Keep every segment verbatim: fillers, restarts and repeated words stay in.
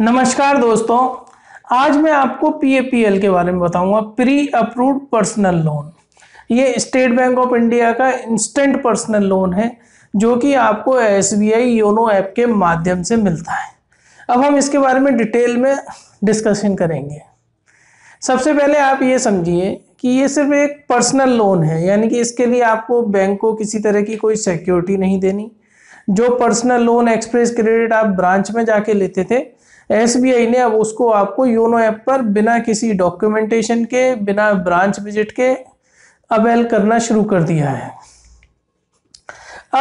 नमस्कार दोस्तों, आज मैं आपको पी ए पी एल के बारे में बताऊंगा। प्री अप्रूव्ड पर्सनल लोन, ये स्टेट बैंक ऑफ इंडिया का इंस्टेंट पर्सनल लोन है जो कि आपको S B I YONO app के माध्यम से मिलता है। अब हम इसके बारे में डिटेल में डिस्कशन करेंगे। सबसे पहले आप ये समझिए कि ये सिर्फ एक पर्सनल लोन है, यानी कि इसके लिए आपको बैंक को किसी तरह की कोई सिक्योरिटी नहीं देनी। जो पर्सनल लोन एक्सप्रेस क्रेडिट आप ब्रांच में जाके लेते थे, एस बी आई ने अब उसको आपको योनो ऐप पर बिना किसी डॉक्यूमेंटेशन के, बिना ब्रांच विजिट के अवेल करना शुरू कर दिया है।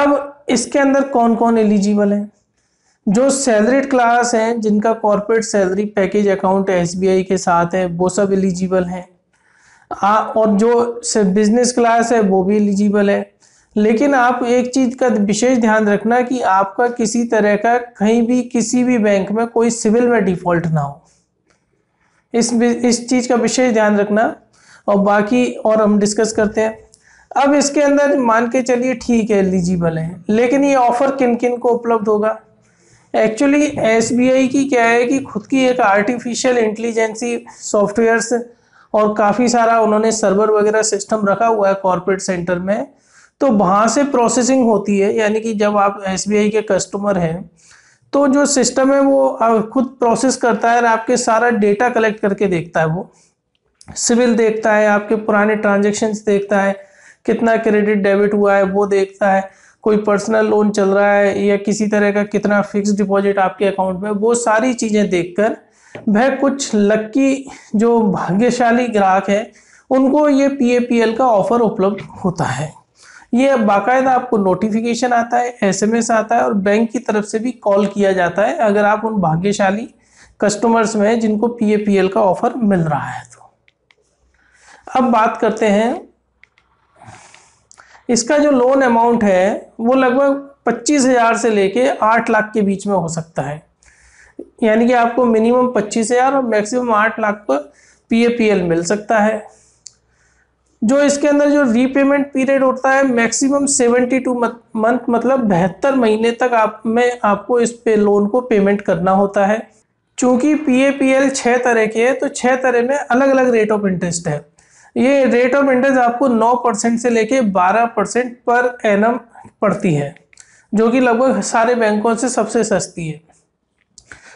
अब इसके अंदर कौन कौन एलिजिबल है? जो सैलरीड क्लास हैं, जिनका corporate salary package account S B I के साथ है, वो सब एलिजिबल हैं। और जो बिजनेस क्लास है वो भी एलिजिबल है। लेकिन आप एक चीज़ का विशेष ध्यान रखना कि आपका किसी तरह का कहीं भी किसी भी बैंक में कोई सिविल में डिफ़ॉल्ट ना हो, इस इस चीज़ का विशेष ध्यान रखना। और बाकी और हम डिस्कस करते हैं। अब इसके अंदर मान के चलिए ठीक है, एलिजिबल है, लेकिन ये ऑफ़र किन किन को उपलब्ध होगा? एक्चुअली एस बी आई की क्या है कि खुद की एक आर्टिफिशियल इंटेलिजेंसी सॉफ्टवेयर्स और काफ़ी सारा उन्होंने सर्वर वगैरह सिस्टम रखा हुआ है कॉर्पोरेट सेंटर में, तो वहाँ से प्रोसेसिंग होती है। यानी कि जब आप एस बी आई के कस्टमर हैं तो जो सिस्टम है वो खुद प्रोसेस करता है और आपके सारा डेटा कलेक्ट करके देखता है। वो सिविल देखता है, आपके पुराने ट्रांजैक्शंस देखता है, कितना क्रेडिट डेबिट हुआ है वो देखता है, कोई पर्सनल लोन चल रहा है या किसी तरह का कितना फिक्स डिपॉजिट आपके अकाउंट में, वो सारी चीज़ें देखकर वह कुछ लकी जो भाग्यशाली ग्राहक है उनको ये पी ए पी एल का ऑफ़र उपलब्ध होता है। ये बाकायदा आपको नोटिफिकेशन आता है, एस एम एस आता है और बैंक की तरफ से भी कॉल किया जाता है अगर आप उन भाग्यशाली कस्टमर्स में हैं जिनको पी ए पी एल का ऑफ़र मिल रहा है। तो अब बात करते हैं, इसका जो लोन अमाउंट है वो लगभग पच्चीस हज़ार से लेके आठ लाख के बीच में हो सकता है। यानी कि आपको मिनिमम पच्चीस हज़ार और मैक्सिमम आठ लाख पर पी ए पी एल मिल सकता है। जो इसके अंदर जो रीपेमेंट पीरियड होता है मैक्सिमम बहत्तर मंथ, मतलब बहत्तर महीने तक आप में आपको इस पे लोन को पेमेंट करना होता है। चूँकि पी ए पी एल छः तरह के है तो छः तरह में अलग अलग रेट ऑफ इंटरेस्ट है। ये रेट ऑफ इंटरेस्ट आपको नौ परसेंट से लेके बारह परसेंट पर एनम पड़ती है, जो कि लगभग सारे बैंकों से सबसे सस्ती है।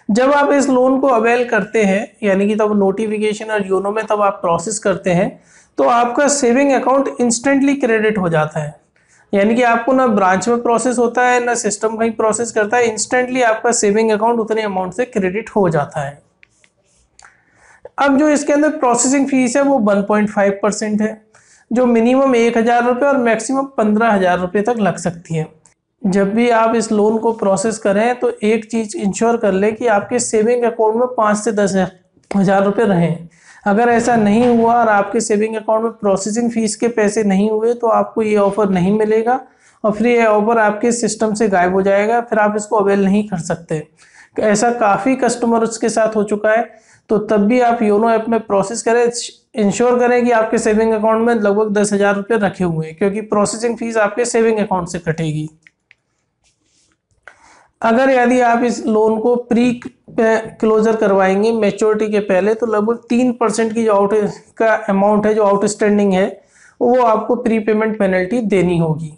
जब आप इस लोन को अवेल करते हैं, यानी कि तब नोटिफिकेशन और योनो में तब आप प्रोसेस करते हैं, तो आपका सेविंग अकाउंट इंस्टेंटली क्रेडिट हो जाता है। यानी कि आपको ना ब्रांच में प्रोसेस होता है ना सिस्टम कहीं प्रोसेस करता है, इंस्टेंटली आपका सेविंग अकाउंट उतने अमाउंट से क्रेडिट हो जाता है। अब जो इसके अंदर प्रोसेसिंग फीस है वो वन पॉइंट फाइव परसेंट है, जो मिनिमम एक हज़ार रुपये और मैक्सिमम पंद्रह हज़ार रुपये तक लग सकती है। जब भी आप इस लोन को प्रोसेस करें तो एक चीज़ इंश्योर कर लें कि आपके सेविंग अकाउंट में पाँच से दस हज़ार रुपये रहें। अगर ऐसा नहीं हुआ और आपके सेविंग अकाउंट में प्रोसेसिंग फ़ीस के पैसे नहीं हुए तो आपको ये ऑफ़र नहीं मिलेगा और फिर ये ऑफ़र आपके सिस्टम से गायब हो जाएगा, फिर आप इसको अवेल नहीं कर सकते। ऐसा काफ़ी कस्टमर उसके साथ हो चुका है। तो तब भी आप योनो ऐप में प्रोसेस करें, इंश्योर करें कि आपके सेविंग अकाउंट में लगभग दस हज़ार रुपये रखे हुए हैं, क्योंकि प्रोसेसिंग फ़ीस आपके सेविंग अकाउंट से कटेगी। अगर यदि आप इस लोन को प्री क्लोजर करवाएंगे मैच्योरिटी के पहले, तो लगभग तीन परसेंट की जो आउट का अमाउंट है, जो आउटस्टैंडिंग है, वो आपको प्री पेमेंट पेनल्टी देनी होगी।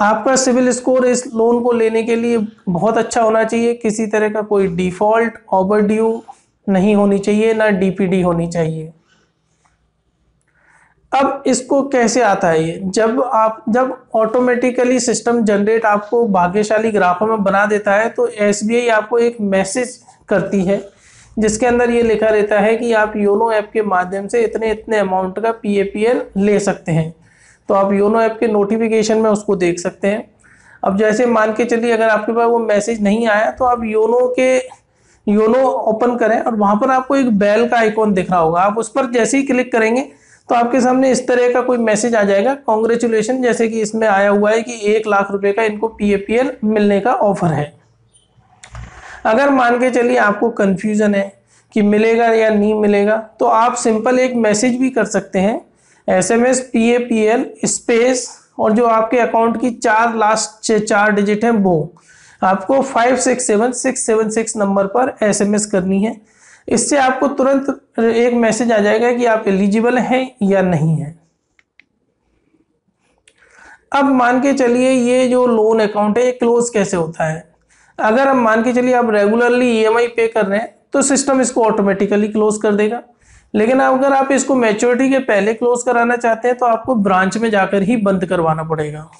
आपका सिविल स्कोर इस लोन को लेने के लिए बहुत अच्छा होना चाहिए। किसी तरह का कोई डिफ़ॉल्ट, ओवरड्यू नहीं होनी चाहिए, ना डी पी डी होनी चाहिए। अब इसको कैसे आता है ये? जब आप जब ऑटोमेटिकली सिस्टम जनरेट आपको भाग्यशाली ग्राहकों में बना देता है तो एस बी आई आपको एक मैसेज करती है जिसके अंदर ये लिखा रहता है कि आप योनो ऐप के माध्यम से इतने इतने अमाउंट का पी ए पी एल ले सकते हैं। तो आप योनो ऐप के नोटिफिकेशन में उसको देख सकते हैं। अब जैसे मान के चलिए अगर आपके पास वो मैसेज नहीं आया तो आप योनो के योनो ओपन करें और वहाँ पर आपको एक बेल का आइकॉन दिख रहा होगा। आप उस पर जैसे ही क्लिक करेंगे तो आपके सामने इस तरह का कोई मैसेज आ जाएगा, कॉन्ग्रेचुलेशन, जैसे कि इसमें आया हुआ है कि एक लाख रुपए का इनको पी ए पी एल मिलने का ऑफर है। अगर मान के चलिए आपको कन्फ्यूज़न है कि मिलेगा या नहीं मिलेगा, तो आप सिंपल एक मैसेज भी कर सकते हैं, S M S P A P L space और जो आपके अकाउंट की चार लास्ट चार डिजिट हैं वो आपको five six seven six seven six number पर एसएमएस करनी है। इससे आपको तुरंत एक मैसेज आ जाएगा कि आप एलिजिबल हैं या नहीं हैं। अब मान के चलिए ये जो लोन अकाउंट है ये क्लोज कैसे होता है। अगर हम मान के चलिए आप रेगुलरली ईएमआई पे कर रहे हैं तो सिस्टम इसको ऑटोमेटिकली क्लोज कर देगा, लेकिन अगर आप इसको मैच्योरिटी के पहले क्लोज कराना चाहते हैं तो आपको ब्रांच में जाकर ही बंद करवाना पड़ेगा।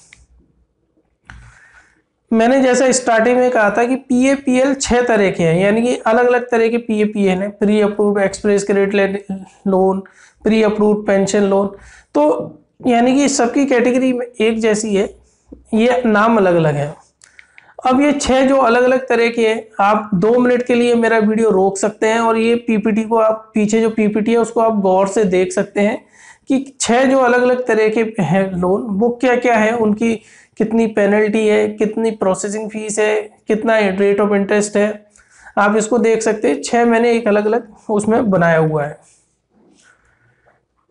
मैंने जैसा स्टार्टिंग में कहा था कि पीएपीएल छह तरह के हैं, यानी कि अलग अलग तरह के पीएपीएल हैं, pre approved express credit loan, pre approved pension loan, तो यानी कि सबकी कैटेगरी एक जैसी है, ये नाम अलग अलग है। अब ये छह जो अलग अलग तरह के हैं, आप दो मिनट के लिए मेरा वीडियो रोक सकते हैं और ये पीपीटी को आप पीछे जो पीपीटी है उसको आप गौर से देख सकते हैं कि छह जो अलग अलग तरह के हैं लोन वो क्या क्या है, उनकी कितनी पेनल्टी है, कितनी प्रोसेसिंग फीस है, कितना रेट ऑफ इंटरेस्ट है, आप इसको देख सकते हैं। छः मैंने एक अलग अलग उसमें बनाया हुआ है।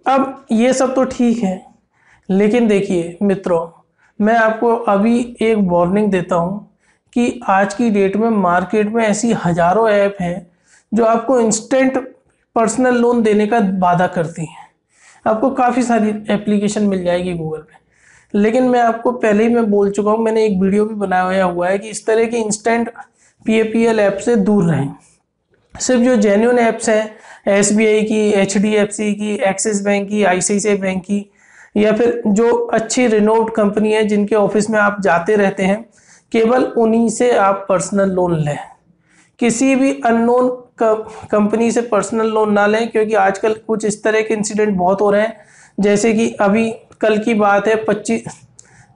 अब ये सब तो ठीक है, लेकिन देखिए मित्रों, मैं आपको अभी एक वार्निंग देता हूँ कि आज की डेट में मार्केट में ऐसी हज़ारों ऐप हैं जो आपको इंस्टेंट पर्सनल लोन देने का वादा करती हैं। आपको काफ़ी सारी एप्लीकेशन मिल जाएगी गूगल पे, लेकिन मैं आपको पहले ही मैं बोल चुका हूँ, मैंने एक वीडियो भी बनाया हुआ है कि इस तरह की इंस्टेंट पीएपीएल ऐप से दूर रहें। सिर्फ जो जेन्युइन ऐप्स हैं एसबीआई की, एचडीएफसी की, एक्सिस बैंक की, आईसीआईसीआई बैंक की, या फिर जो अच्छी रिनोव्ड कंपनी है जिनके ऑफिस में आप जाते रहते हैं, केवल उन्हीं से आप पर्सनल लोन लें। किसी भी अननोन कंपनी से पर्सनल लोन ना लें, क्योंकि आजकल कुछ इस तरह के इंसिडेंट बहुत हो रहे हैं। जैसे कि अभी कल की बात है, पच्चीस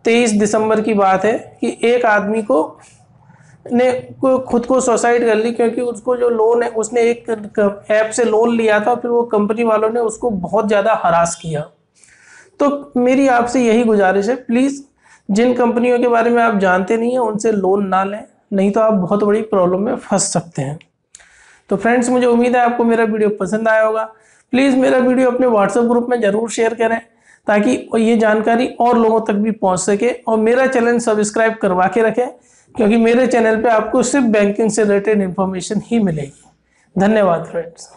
तेईस दिसंबर की बात है कि एक आदमी को ने खुद को सुसाइड कर ली, क्योंकि उसको जो लोन है उसने एक ऐप से लोन लिया था, फिर वो कंपनी वालों ने उसको बहुत ज़्यादा हरास किया। तो मेरी आपसे यही गुजारिश है, प्लीज़ जिन कंपनियों के बारे में आप जानते नहीं हैं उनसे लोन ना लें, नहीं तो आप बहुत बड़ी प्रॉब्लम में फंस सकते हैं। तो फ्रेंड्स, मुझे उम्मीद है आपको मेरा वीडियो पसंद आया होगा। प्लीज़ मेरा वीडियो अपने व्हाट्सएप ग्रुप में ज़रूर शेयर करें ताकि ये जानकारी और लोगों तक भी पहुंच सके, और मेरा चैनल सब्सक्राइब करवा के रखें, क्योंकि मेरे चैनल पे आपको सिर्फ बैंकिंग से रिलेटेड इन्फॉर्मेशन ही मिलेगी। धन्यवाद फ्रेंड्स।